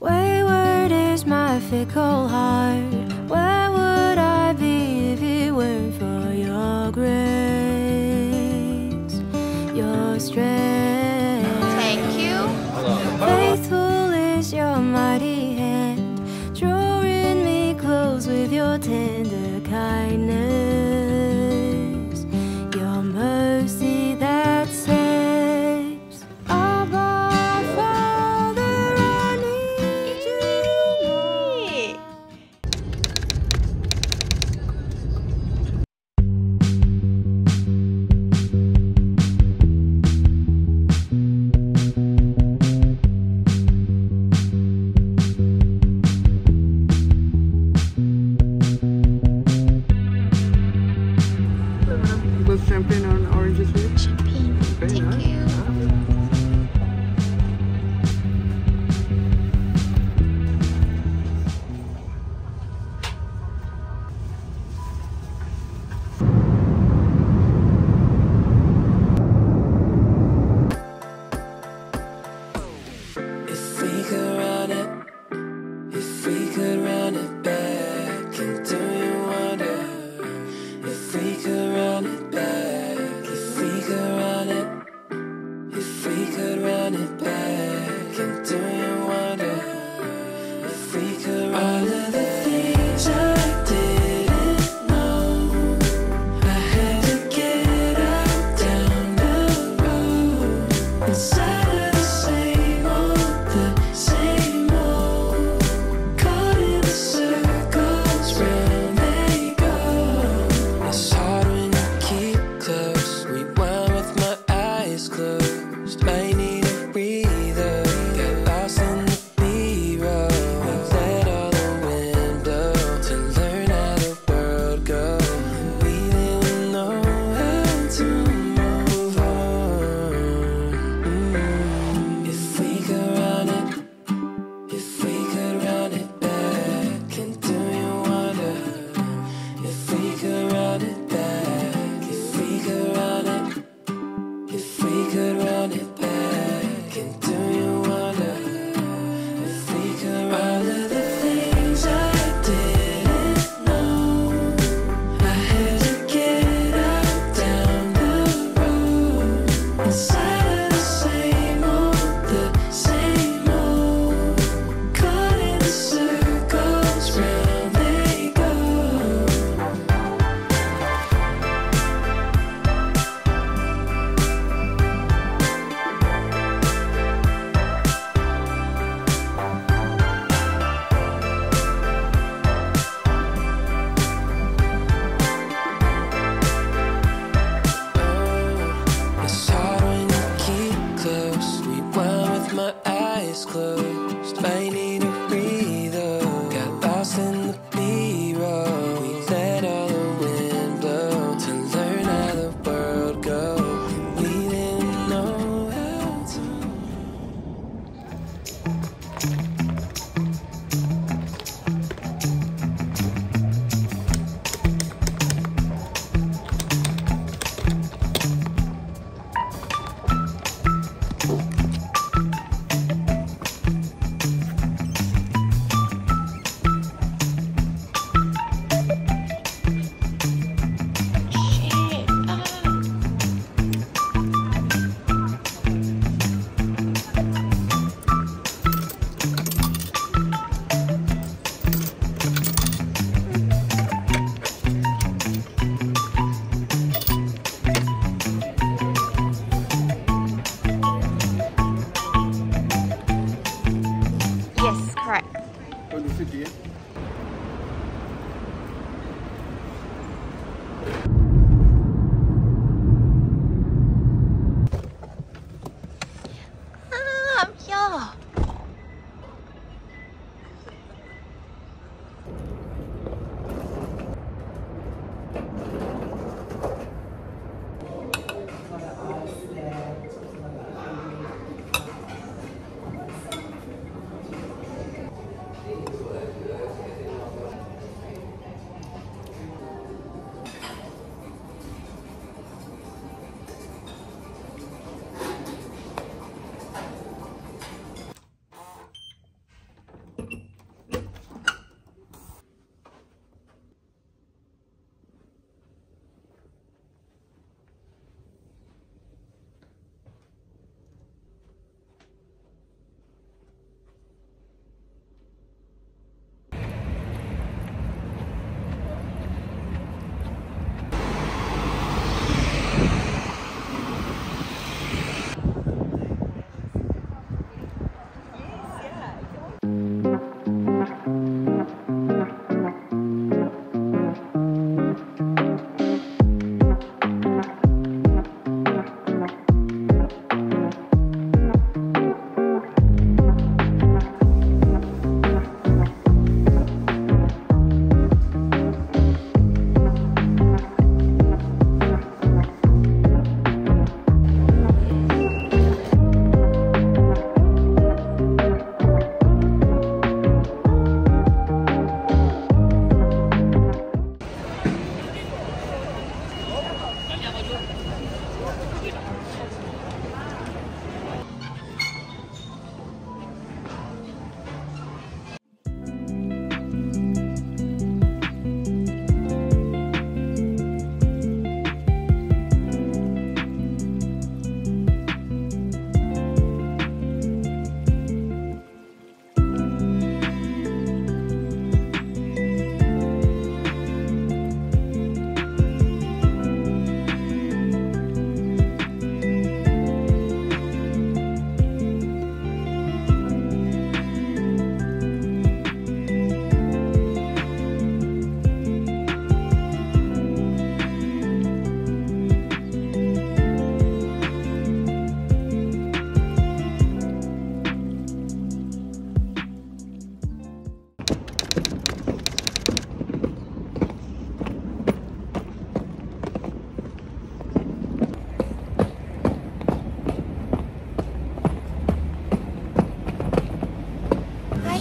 Wayward is my fickle heart. Where would I be if it weren't for your grace, your strength? Thank you. Faithful is your mighty hand, drawing me close with your tender kindness, your mercy that saves. Champagne on oranges here? Champagne. Thank you. If we could run it, if we could run it back, and do you wonder if we could run it?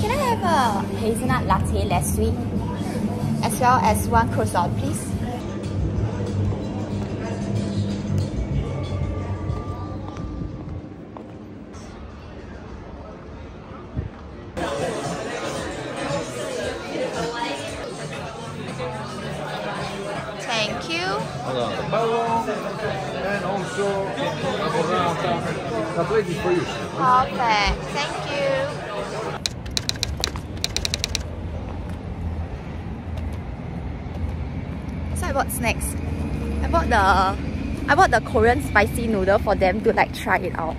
can I have a hazelnut latte, less sweet, as well as one croissant, please? Thank you. And also a plate for you. Perfect. Thank you. So what's next? I bought the Korean spicy noodle for them to like try it out.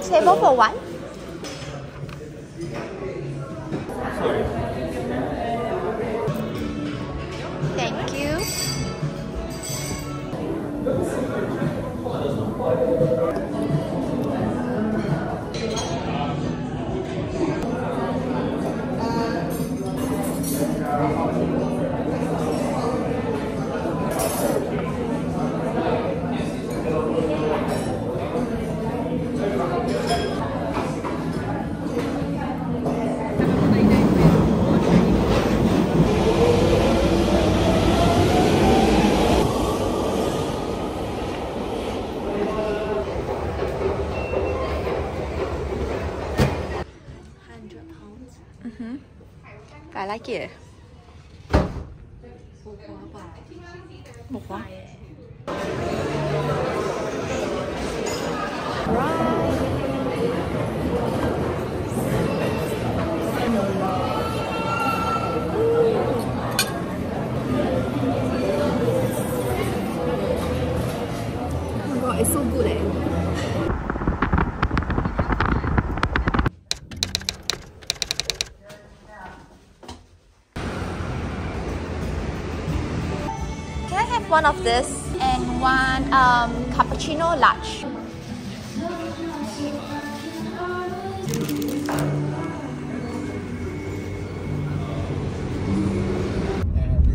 Table for one. Thank you. I like it. Oh my god, it's so good, eh? One of this and one cappuccino large. There's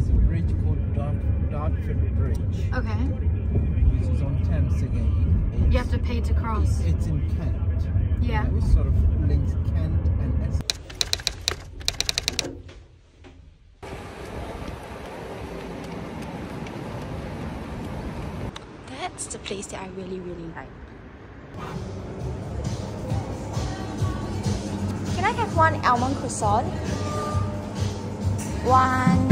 a bridge called Dartford Bridge. Okay. Which is on Thames again. It's, you have to pay to cross. It's in Kent. Yeah. It sort of links Kent and Essex. That's the place that I really like. Can I have one almond croissant, one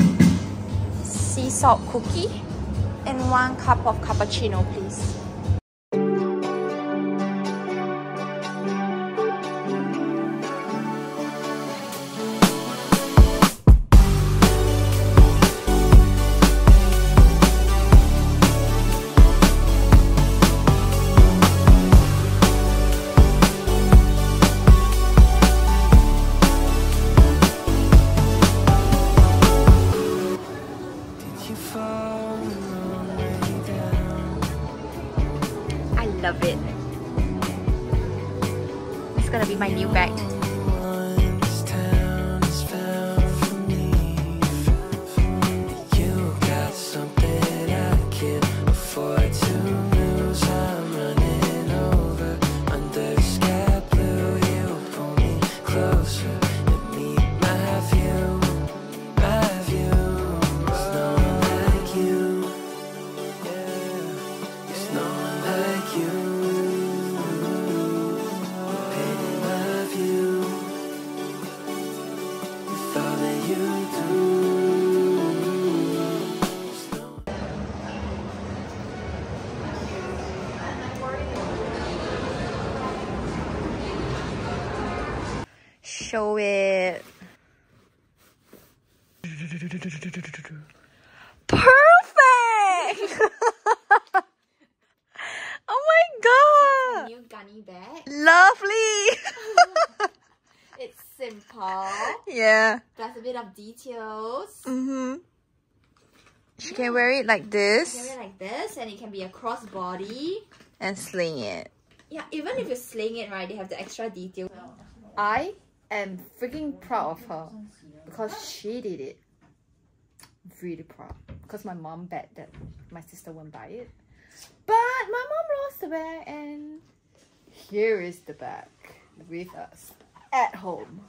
sea salt cookie, and one cup of cappuccino, please? Love it. It's gonna be my new bag. show it. Perfect! Oh my god! New gunny bag. Lovely! It's simple. Yeah. Plus a bit of details. Mm-hmm. She can wear it like this. You can wear it like this, and it can be a crossbody. And sling it. Yeah, even if you sling it right, they have the extra detail. I am freaking proud of her because she did it. Really proud. Because my mom bet that my sister won't buy it. But my mom lost the bag, and here is the bag with us at home.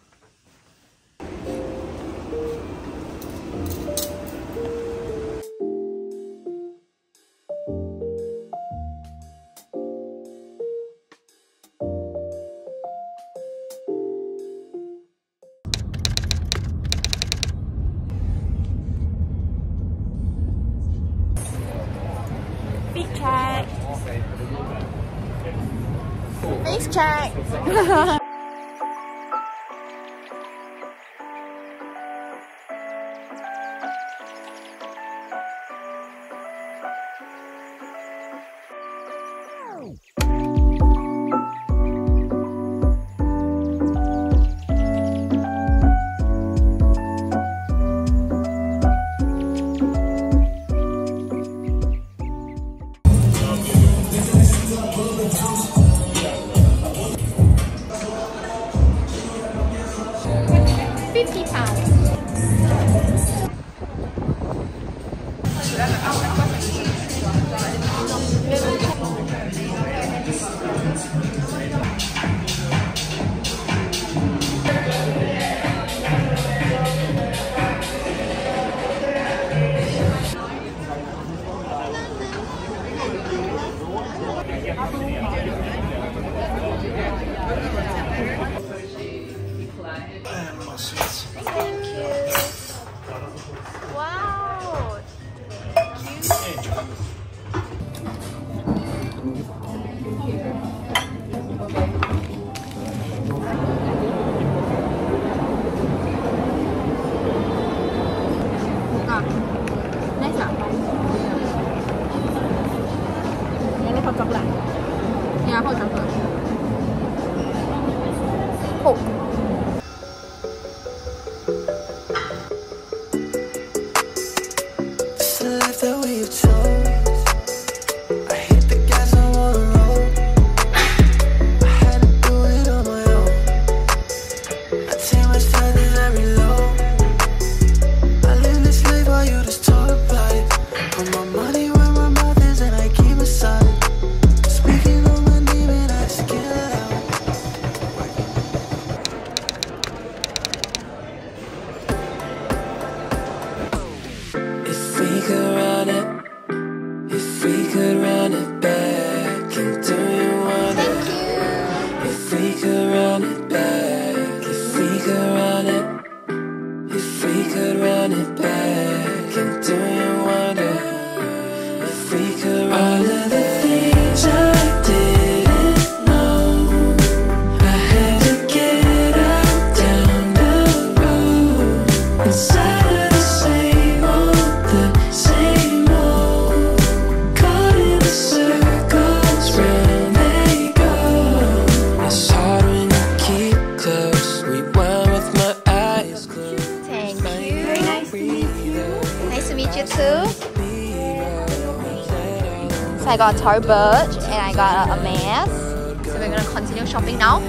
Face check. So I got Tory Burch and I got a mask. So we're gonna continue shopping now.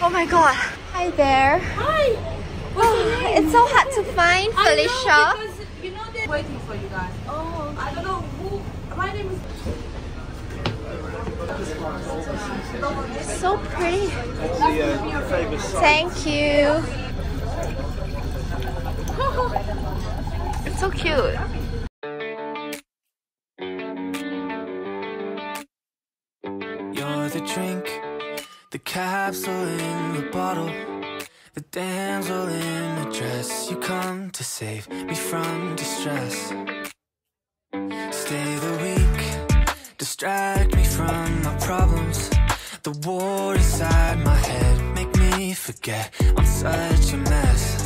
Oh my god. Hi there. Hi. What's your name? It's so hard to find Felicia. I know, because you know they're waiting for you guys. Oh, okay. I don't know who. My name is... So pretty. That's the, famous song. Thank you. It's so cute. You're the drink, the capsule in the bottle, the damsel in the dress. You come to save me from distress. Stay the weak, distract me from my problems. The war inside my head, make me forget I'm such a mess.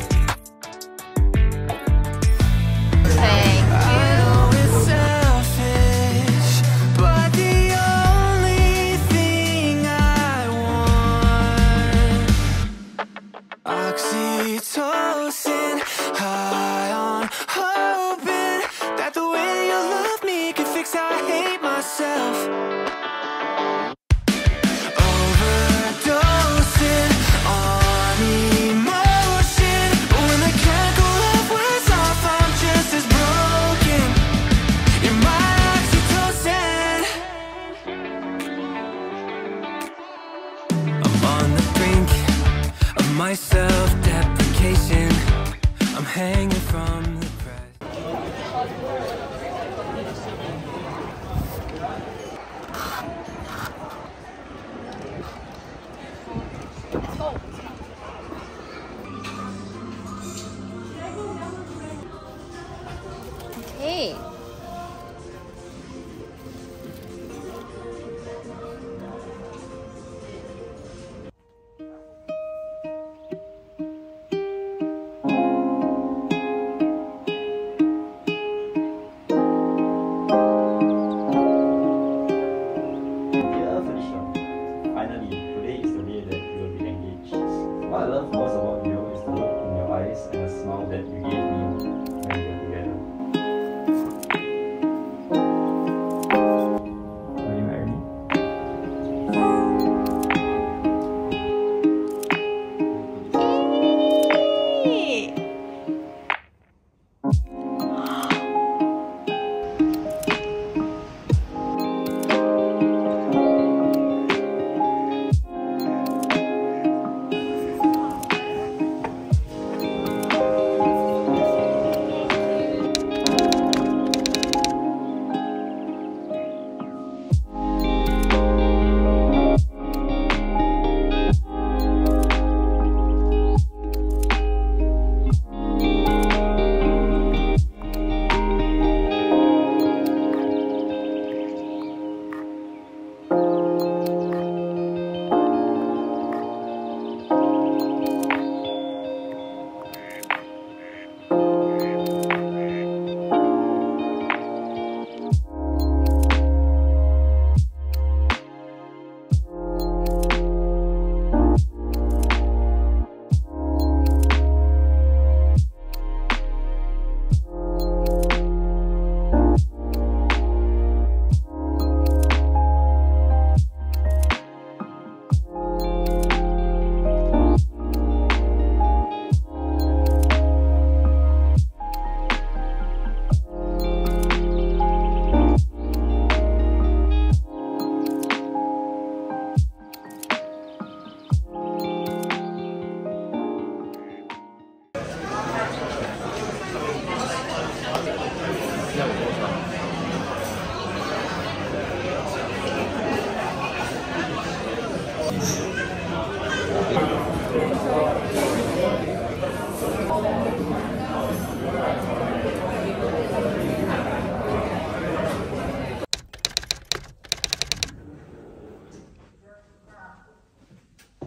Self-deprecation, I'm hanging from the press. Okay.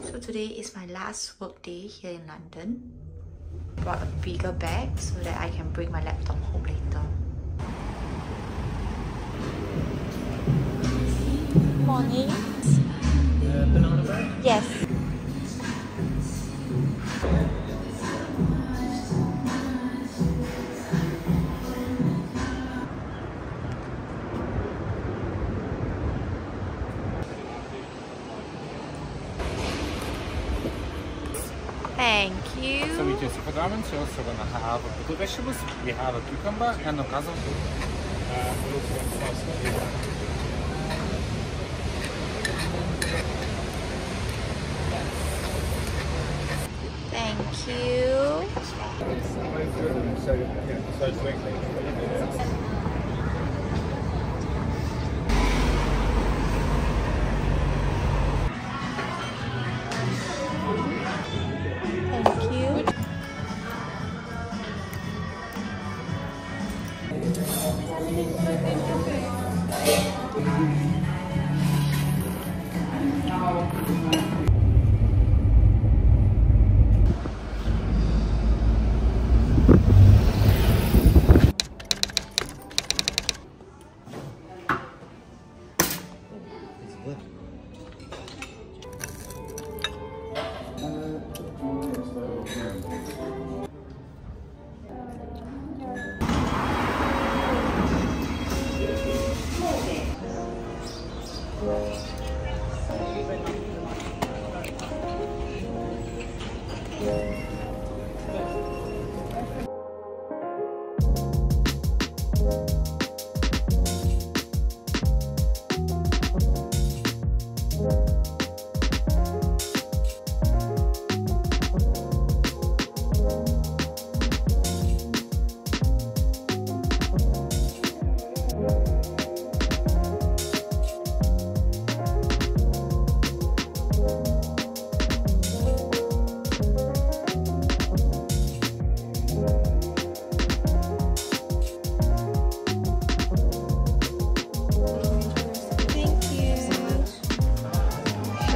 So today is my last work day here in London. Brought a bigger bag so that I can bring my laptop home later. Morning. Banana bread? Yes. Thank you. So we just put ramen, we're also going to have potato vegetables, we have a cucumber and a basil. Thank you. So quickly.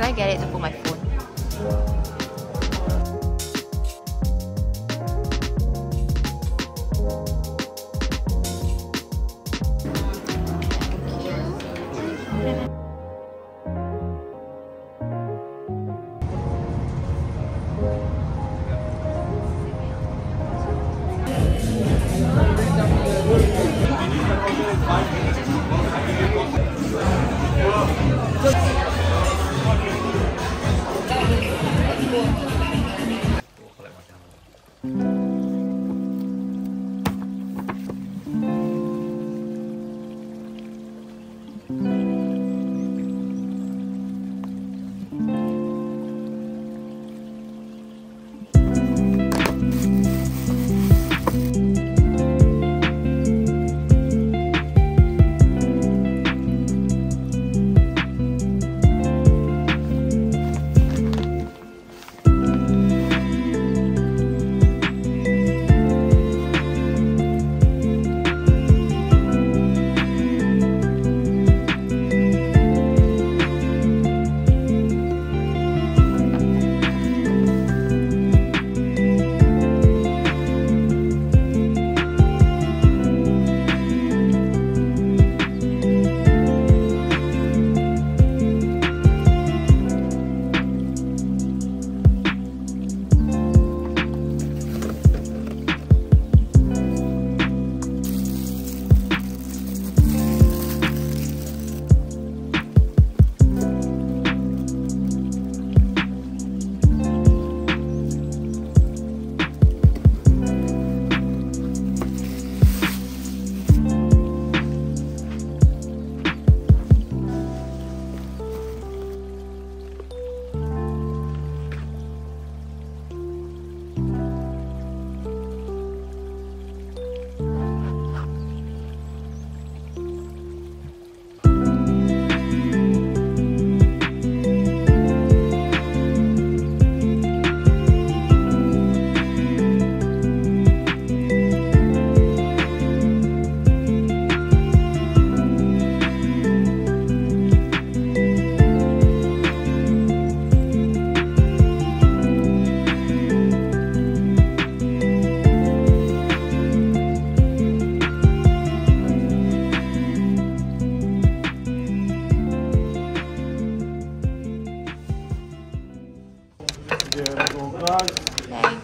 I get it to pull my phone.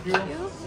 Thank you.